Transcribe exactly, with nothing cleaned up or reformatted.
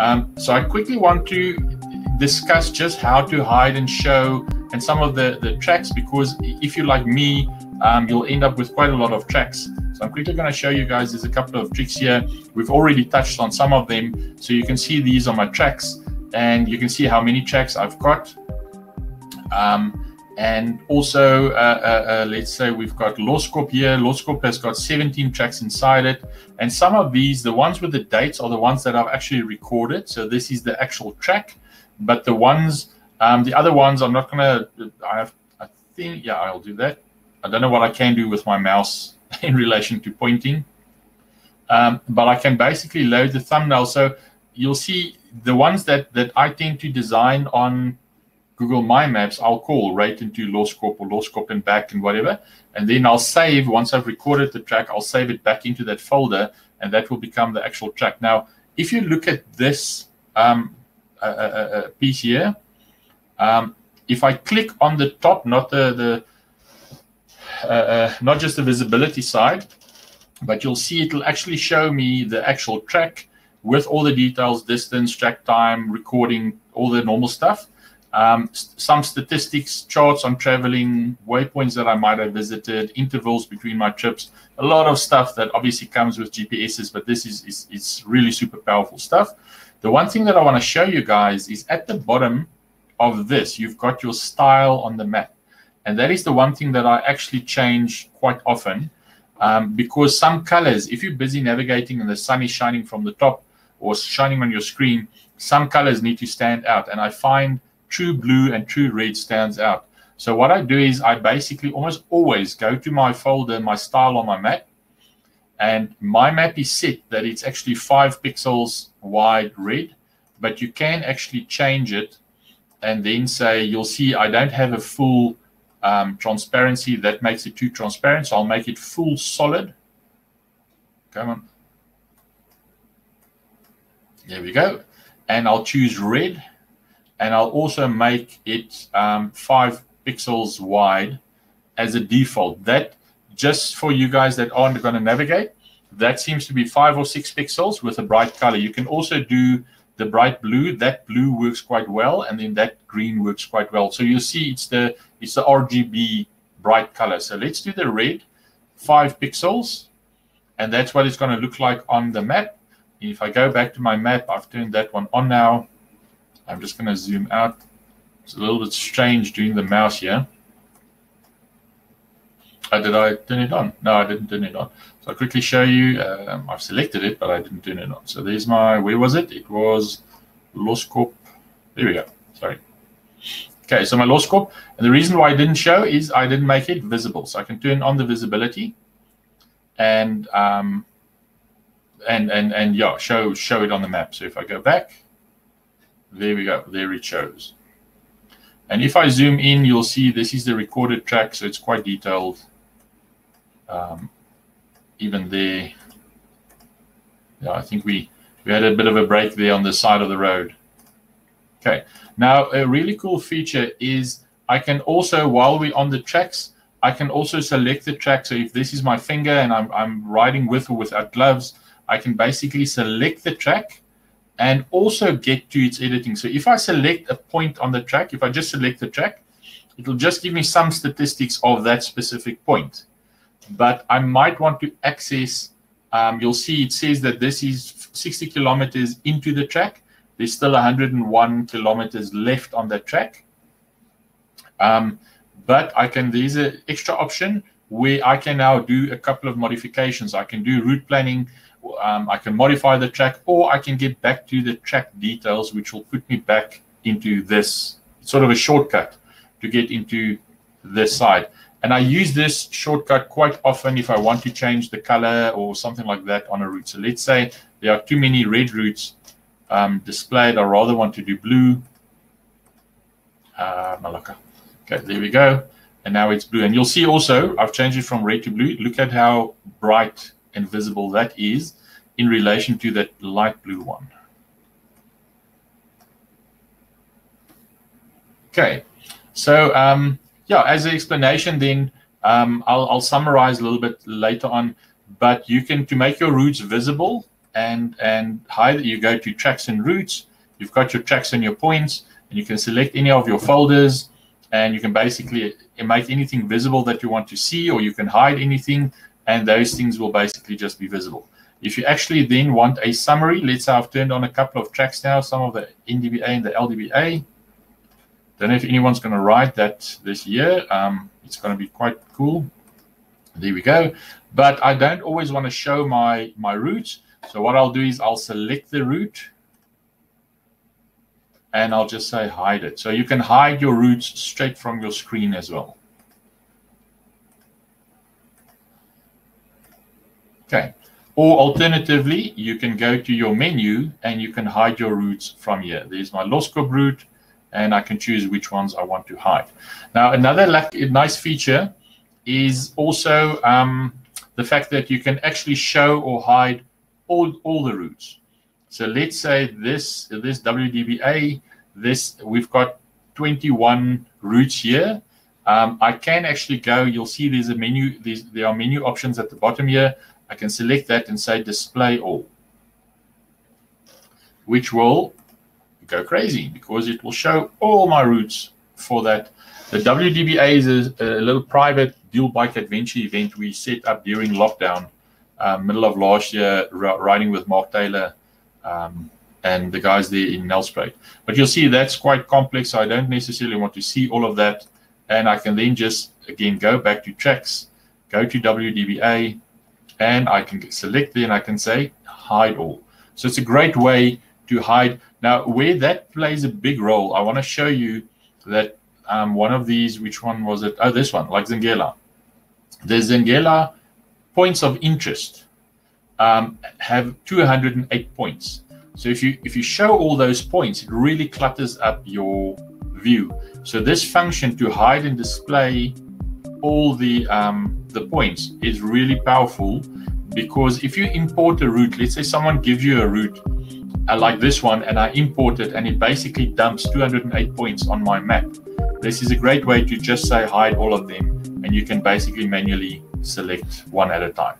Um, so I quickly want to discuss just how to hide and show and some of the, the tracks, because if you're like me, um, you'll end up with quite a lot of tracks. So I'm quickly gonna show you guys, there's a couple of tricks here. We've already touched on some of them. So you can see these are my tracks and you can see how many tracks I've got. Um, and also, uh, uh, uh, let's say we've got Lawscope here. Lawscope has got seventeen tracks inside it. And some of these, the ones with the dates are the ones that I've actually recorded. So this is the actual track, but the ones, um, the other ones, I'm not gonna, I have, I think, yeah, I'll do that. I don't know what I can do with my mouse in relation to pointing, um, but I can basically load the thumbnail. So you'll see the ones that, that I tend to design on Google My Maps, I'll call right into Lawscope or Lawscope and back and whatever. And then I'll save, once I've recorded the track, I'll save it back into that folder and that will become the actual track. Now, if you look at this um, uh, uh, piece here, um, if I click on the top, not the, the uh, uh, not just the visibility side, but you'll see it'll actually show me the actual track with all the details, distance, track time, recording, all the normal stuff. Um, some statistics, charts on traveling, waypoints that I might have visited, intervals between my trips, a lot of stuff that obviously comes with G P Ses, but this is, is it's really super powerful stuff. The one thing that I want to show you guys is at the bottom of this, you've got your style on the map. And that is the one thing that I actually change quite often um, because some colors, if you're busy navigating and the sun is shining from the top or shining on your screen, some colors need to stand out. And I find true blue and true red stands out. So what I do is I basically almost always go to my folder, my style on my map, and my map is set that it's actually five pixels wide red, but you can actually change it and then say, you'll see I don't have a full um, transparency, that makes it too transparent, so I'll make it full solid. Come on. There we go. And I'll choose red. And I'll also make it um, five pixels wide as a default. That, just for you guys that aren't going to navigate, that seems to be five or six pixels with a bright color. You can also do the bright blue. That blue works quite well, and then that green works quite well. So you'll see it's the, it's the R G B bright color. So let's do the red, five pixels, and that's what it's going to look like on the map. If I go back to my map, I've turned that one on now. I'm just going to zoom out. It's a little bit strange doing the mouse here. Oh, did I turn it on? No, I didn't turn it on. So I'll quickly show you. Um, I've selected it, but I didn't turn it on. So there's my, where was it? It was Lawscope. There we go. Sorry. Okay, so my Lawscope. And the reason why I didn't show is I didn't make it visible. So I can turn on the visibility and, um, and, and, and yeah, show, show it on the map. So if I go back, there we go, there it shows. And if I zoom in, you'll see this is the recorded track, so it's quite detailed. Um, even there, yeah, I think we, we had a bit of a break there on the side of the road. Okay, now a really cool feature is I can also, while we're on the tracks, I can also select the track. So if this is my finger and I'm, I'm riding with or without gloves, I can basically select the track and also get to its editing. So if I select a point on the track, if I just select the track, it'll just give me some statistics of that specific point. But I might want to access, um, you'll see it says that this is sixty kilometers into the track. There's still one hundred and one kilometers left on that track. Um, but I can, there's an extra option where I can now do a couple of modifications. I can do route planning. Um, I can modify the track, or I can get back to the track details, which will put me back into this sort of a shortcut to get into this side. And I use this shortcut quite often if I want to change the color or something like that on a route. So let's say there are too many red routes um, displayed. I rather want to do blue. Uh, Malaka. Okay, there we go. And now it's blue. And you'll see also I've changed it from red to blue. Look at how bright and visible that is in relation to that light blue one. Okay, so um, yeah, as an explanation then, um, I'll, I'll summarize a little bit later on, but you can, to make your routes visible, and, and hide. You go to tracks and routes. You've got your tracks and your points, and you can select any of your folders, and you can basically make anything visible that you want to see, or you can hide anything, and those things will basically just be visible. If you actually then want a summary, let's say I've turned on a couple of tracks now, some of the N D B A and the L D B A. Don't know if anyone's going to write that this year. Um, it's going to be quite cool. There we go. But I don't always want to show my, my routes. So what I'll do is I'll select the route, and I'll just say hide it. So you can hide your routes straight from your screen as well. Okay. Or alternatively, you can go to your menu and you can hide your routes from here. There's my Lawscope route, and I can choose which ones I want to hide. Now, another nice feature is also um, the fact that you can actually show or hide all, all the routes. So let's say this, this W D B A, this, we've got twenty-one routes here. Um, I can actually go, you'll see there's a menu, there's, there are menu options at the bottom here. I can select that and say display all, which will go crazy because it will show all my routes for that. The W D B A is a, a little private dual bike adventure event we set up during lockdown, uh, middle of last year, riding with Mark Taylor um, and the guys there in Nelspruit. But you'll see that's quite complex. So I don't necessarily want to see all of that. And I can then just, again, go back to tracks, go to W D B A, and I can select there and I can say hide all. So it's a great way to hide. Now, where that plays a big role, I want to show you that um, one of these, which one was it? Oh, this one, like Zengela. The Zengela points of interest um, have two hundred and eight points. So if you, if you show all those points, it really clutters up your view. So this function to hide and display all the um, the points is really powerful, because if you import a route, let's say someone gives you a route uh, like this one, and I import it, and it basically dumps two hundred and eight points on my map. This is a great way to just say hide all of them, and you can basically manually select one at a time.